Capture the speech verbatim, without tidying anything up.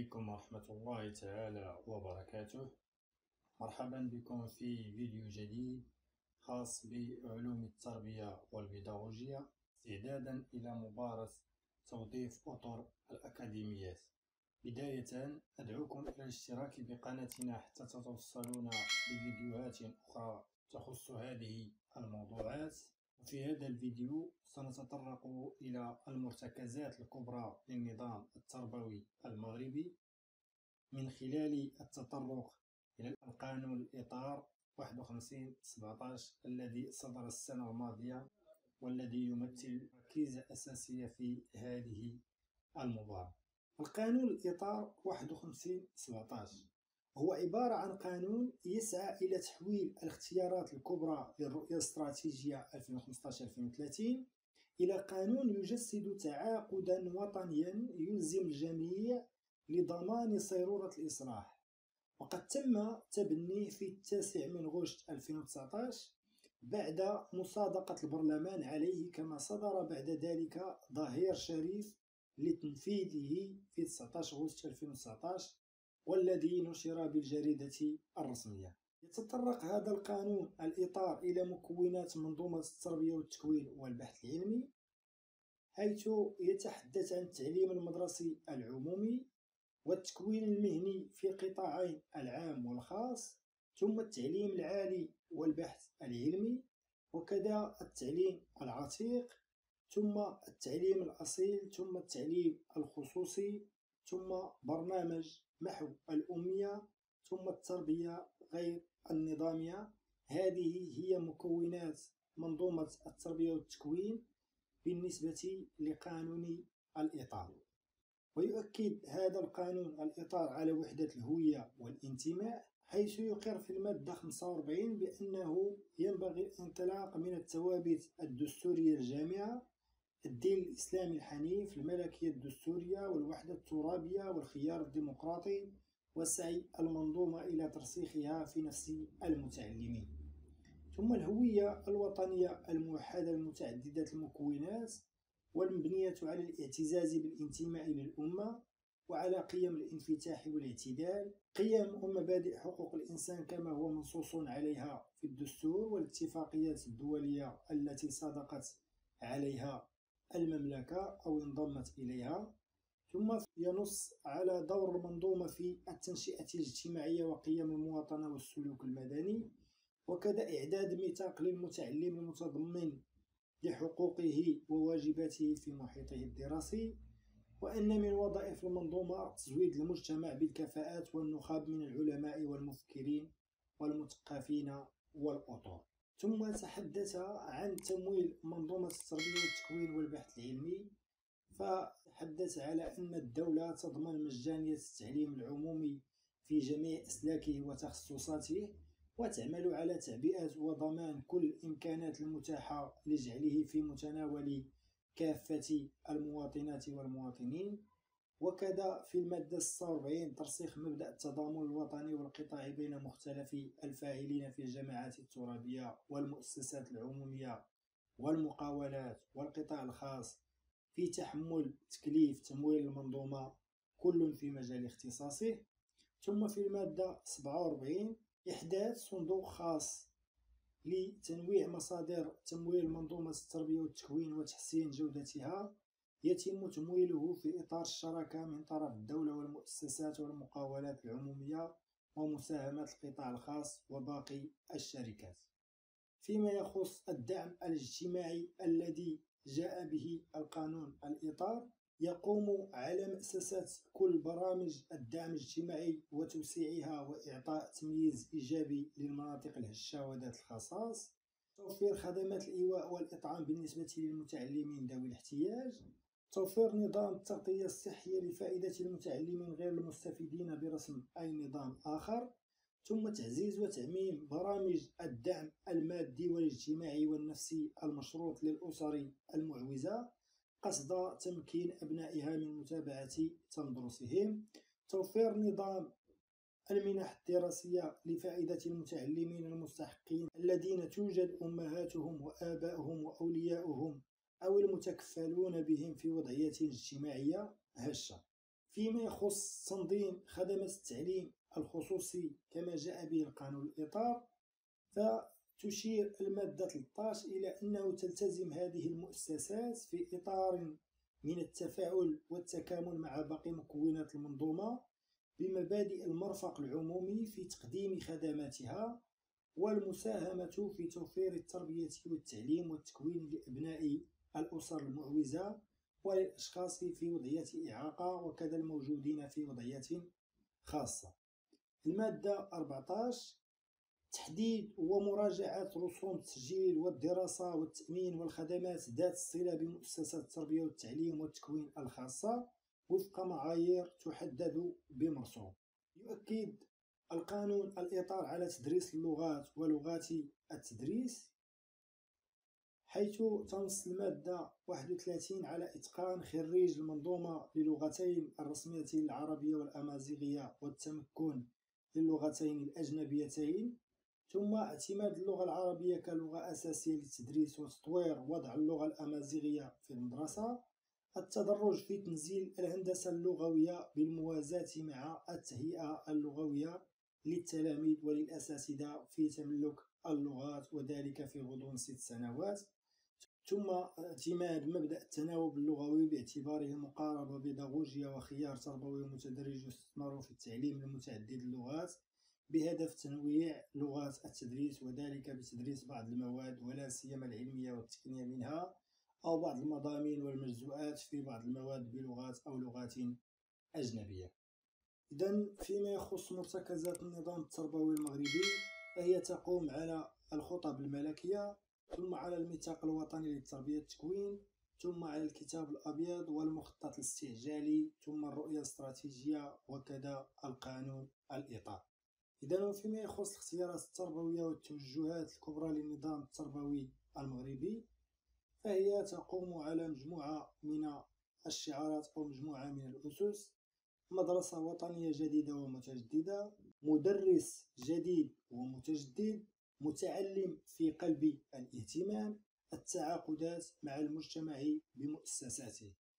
عليكم ورحمة الله تعالى وبركاته. مرحبا بكم في فيديو جديد خاص بعلوم التربية والبيداغوجيا استعدادا إلى مباراة توظيف أطر الأكاديميات. بداية أدعوكم إلى الاشتراك بقناتنا حتى تتوصلون بفيديوهات أخرى تخص هذه الموضوعات. وفي هذا الفيديو سنتطرق إلى المرتكزات الكبرى للنظام التربوي المغربي من خلال التطرق إلى القانون الإطار واحد وخمسين سبعطاش الذي صدر السنة الماضية والذي يمثل ركيزة أساسية في هذه المباراة. القانون الإطار واحد وخمسين سبعطاش هو عبارة عن قانون يسعى إلى تحويل الاختيارات الكبرى للرؤية الاستراتيجية ألفين وخمسطاش ألفين وثلاثين إلى قانون يجسد تعاقدا وطنيا يلزم الجميع لضمان صيرورة الإصلاح، وقد تم تبنيه في التاسع من غشت ألفين وتسعطاش بعد مصادقة البرلمان عليه، كما صدر بعد ذلك ظهير شريف لتنفيذه في تسعطاش غشت ألفين وتسعطاش والذي نشر بالجريدة الرسمية. يتطرق هذا القانون الإطار إلى مكونات منظومة التربية والتكوين والبحث العلمي، حيث يتحدث عن التعليم المدرسي العمومي والتكوين المهني في قطاعين العام والخاص، ثم التعليم العالي والبحث العلمي، وكذا التعليم العتيق، ثم التعليم الأصيل، ثم التعليم الخصوصي، ثم برنامج محو الأمية، ثم التربية غير النظامية. هذه هي مكونات منظومة التربية والتكوين بالنسبة لقانون الإطار. ويؤكد هذا القانون الإطار على وحدة الهوية والانتماء، حيث يقر في المادة خمسة وأربعين بأنه ينبغي الانطلاق من الثوابت الدستورية الجامعة، الدين الإسلامي الحنيف، الملكية الدستورية والوحدة الترابية والخيار الديمقراطي، وسعي المنظومة إلى ترسيخها في نفس المتعلمين. ثم الهوية الوطنية الموحدة المتعددة المكونات والمبنية على الاعتزاز بالانتماء للأمة وعلى قيم الانفتاح والاعتدال، قيم ومبادئ حقوق الإنسان كما هو منصوص عليها في الدستور والاتفاقيات الدولية التي صادقت عليها المملكة أو انضمت إليها. ثم ينص على دور المنظومة في التنشئة الاجتماعية وقيم المواطنة والسلوك المدني، وكذا إعداد ميثاق للمتعلم المتضمن لحقوقه وواجباته في محيطه الدراسي، وأن من وظائف المنظومة تزويد المجتمع بالكفاءات والنخب من العلماء والمفكرين والمثقفين والأطر. ثم تحدث عن تمويل منظومة التربية والتكوين والبحث العلمي، فتحدث على أن الدولة تضمن مجانية التعليم العمومي في جميع أسلاكه وتخصصاته، وتعمل على تعبئة وضمان كل الإمكانات المتاحة لجعله في متناول كافة المواطنات والمواطنين. وكذا في المادة ستة وأربعين ترسيخ مبدأ التضامن الوطني والقطاعي بين مختلف الفاعلين في الجماعات الترابية والمؤسسات العمومية والمقاولات والقطاع الخاص في تحمل تكليف تمويل المنظومة، كل في مجال اختصاصه. ثم في المادة سبعة وأربعين إحداث صندوق خاص لتنويع مصادر تمويل منظومة التربية والتكوين وتحسين جودتها، يتم تمويله في إطار الشراكة من طرف الدولة والمؤسسات والمقاولات العمومية ومساهمة القطاع الخاص وباقي الشركات. فيما يخص الدعم الاجتماعي الذي جاء به القانون الإطار، يقوم على مؤسسات كل برامج الدعم الاجتماعي وتوسيعها وإعطاء تمييز إيجابي للمناطق الهشة وذات الخصائص، توفير خدمات الإيواء والإطعام بالنسبة للمتعلمين ذوي الاحتياج، توفير نظام التغطية الصحية لفائدة المتعلمين غير المستفيدين برسم أي نظام آخر، ثم تعزيز وتعميم برامج الدعم المادي والاجتماعي والنفسي المشروط للأسر المعوزة قصد تمكين أبنائها من متابعة تندرسهم، توفير نظام المنح الدراسية لفائدة المتعلمين المستحقين الذين توجد أمهاتهم وآبائهم وأولياؤهم أو المتكفلون بهم في وضعية اجتماعية هشة. فيما يخص تنظيم خدمة التعليم الخصوصي كما جاء به القانون الإطار، فتشير المادة ثلاثة عشر إلى أنه تلتزم هذه المؤسسات في إطار من التفاعل والتكامل مع باقي مكونات المنظومة بمبادئ المرفق العمومي في تقديم خدماتها، والمساهمة في توفير التربية والتعليم والتكوين لأبناء الأسر المعوزة والأشخاص في وضعية إعاقة، وكذا الموجودين في وضعية خاصة. المادة أربعة عشر تحديد ومراجعة رسوم التسجيل والدراسة والتأمين والخدمات ذات الصلة بمؤسسات التربية والتعليم والتكوين الخاصة وفق معايير تحدد بمرسوم. يؤكد القانون الإطار على تدريس اللغات ولغات التدريس، حيث تنص المادة واحد وثلاثين على إتقان خريج المنظومة للغتين الرسميتين العربية والأمازيغية والتمكن للغتين الأجنبيتين، ثم اعتماد اللغة العربية كلغة أساسية للتدريس وتطوير وضع اللغة الأمازيغية في المدرسة، التدرج في تنزيل الهندسة اللغوية بالموازاة مع التهيئة اللغوية للتلاميذ وللأساتذة في تملك اللغات، وذلك في غضون ست سنوات، ثم اعتماد مبدأ التناوب اللغوي باعتباره مقاربة بيداغوجية وخيار تربوي متدرج يستثمر في التعليم لمتعدد اللغات بهدف تنويع لغات التدريس، وذلك بتدريس بعض المواد ولا سيما العلمية والتقنية منها، أو بعض المضامين والمجزوءات في بعض المواد بلغات أو لغات أجنبية. إذا فيما يخص مرتكزات النظام التربوي المغربي، فهي تقوم على الخطب الملكية، ثم على الميثاق الوطني للتربية والتكوين، ثم على الكتاب الأبيض والمخطط الاستعجالي، ثم الرؤية الاستراتيجية، وكذا القانون الإطار. إذا فيما يخص الاختيارات التربوية والتوجهات الكبرى للنظام التربوي المغربي، فهي تقوم على مجموعة من الشعارات أو مجموعة من الأسس: مدرسة وطنية جديدة ومتجددة، مدرس جديد ومتجدد، متعلم في قلب الاهتمام، التعاقدات مع المجتمع بمؤسساته.